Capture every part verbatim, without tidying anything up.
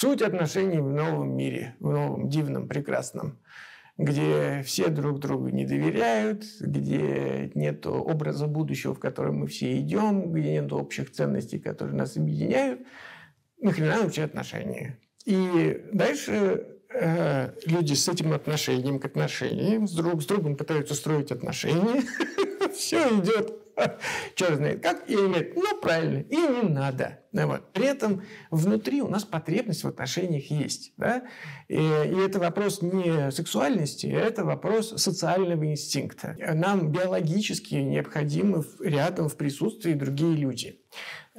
Суть отношений в новом мире, в новом дивном, прекрасном, где все друг другу не доверяют, где нет образа будущего, в который мы все идем, где нет общих ценностей, которые нас объединяют. Нахрена вообще отношения? И дальше э, люди с этим отношением к отношениям, с друг с другом пытаются строить отношения. Все идет черт знает как. И они говорят, ну правильно, и не надо. Вот. При этом внутри у нас потребность в отношениях есть. Да? И, и это вопрос не сексуальности, это вопрос социального инстинкта. Нам биологически необходимы рядом в присутствии другие люди.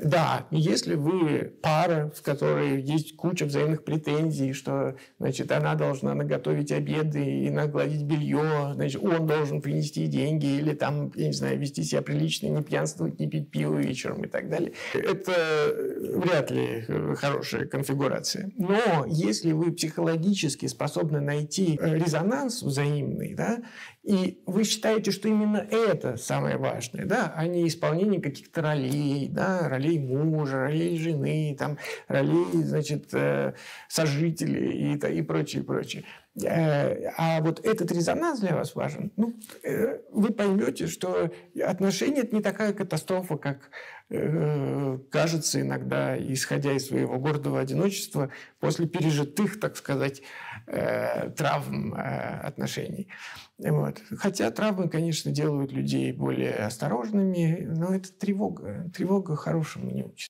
Да, если вы пара, в которой есть куча взаимных претензий, что, значит, она должна наготовить обеды и нагладить белье, значит, он должен принести деньги или там, я не знаю, вести себя прилично, не пьянствовать, не пить пиво вечером и так далее. Это вряд ли хорошая конфигурация. Но если вы психологически способны найти резонанс взаимный, да, и вы считаете, что именно это самое важное, да, а не исполнение каких-то ролей, да, ролей мужа, ролей жены, там, ролей, значит, сожителей и, и прочее, прочее. А вот этот резонанс для вас важен. Ну, вы поймете, что отношения – это не такая катастрофа, как кажется иногда, исходя из своего гордого одиночества, после пережитых, так сказать, травм отношений. Вот. Хотя травмы, конечно, делают людей более осторожными, но это тревога. Тревога хорошему не учит.